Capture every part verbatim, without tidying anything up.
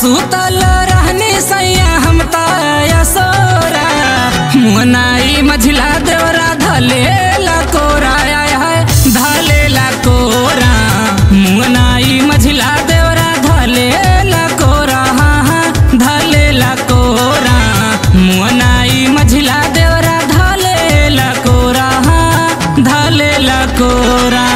सुतल रहने सैया हम तोरा मुनाई मझिला देवरा धले ला कोरा है धले ला कोरा मुनाई मझिला देवरा धले ला कोरा धले ला कोरा मुनाई मझिला देवरा धले ला कोरा धले ला कोरा।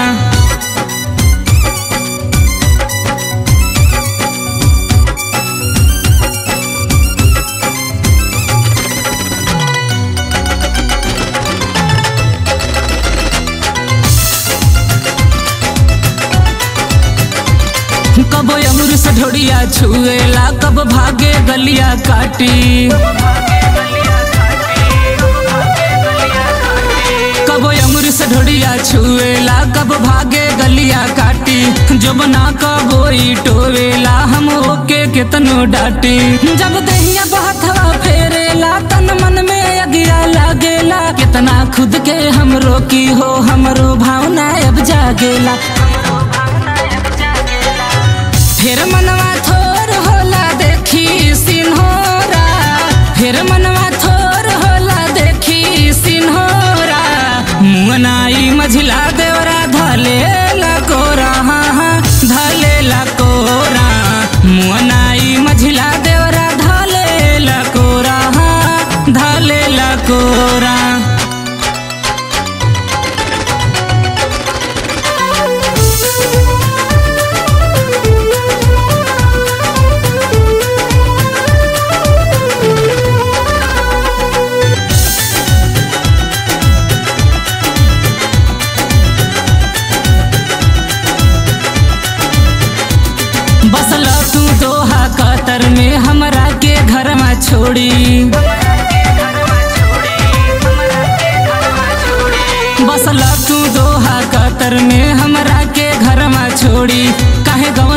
कब अमरू से ढोड़िया छुएला कब भागे गलिया काटी कब अमरू से ढोड़िया छुएला कब भागे गलिया काटी जब ना कबोई टोवेला हम ओके कितनो डाटी जब दहिया बहथवा फेरेला तन मन में अगिया लागेला कितना खुद के हम रोकी हो हमरो भावना अब जागेला फिर मनवा थोर होला देखी सिन्होरा फिर मनवा थोर होला देखी सिन्होरा मुनाई मझिला देवरा धले ला कोरा धले ला कोरा मुनाई मझिला देवरा धले ला कोरा धले ला कोरा। बसल तू दोहा कतर में हमरा के घर में छोड़ी बसल तू दोहा कतर में हमरा के घर में छोड़ी काहे गवा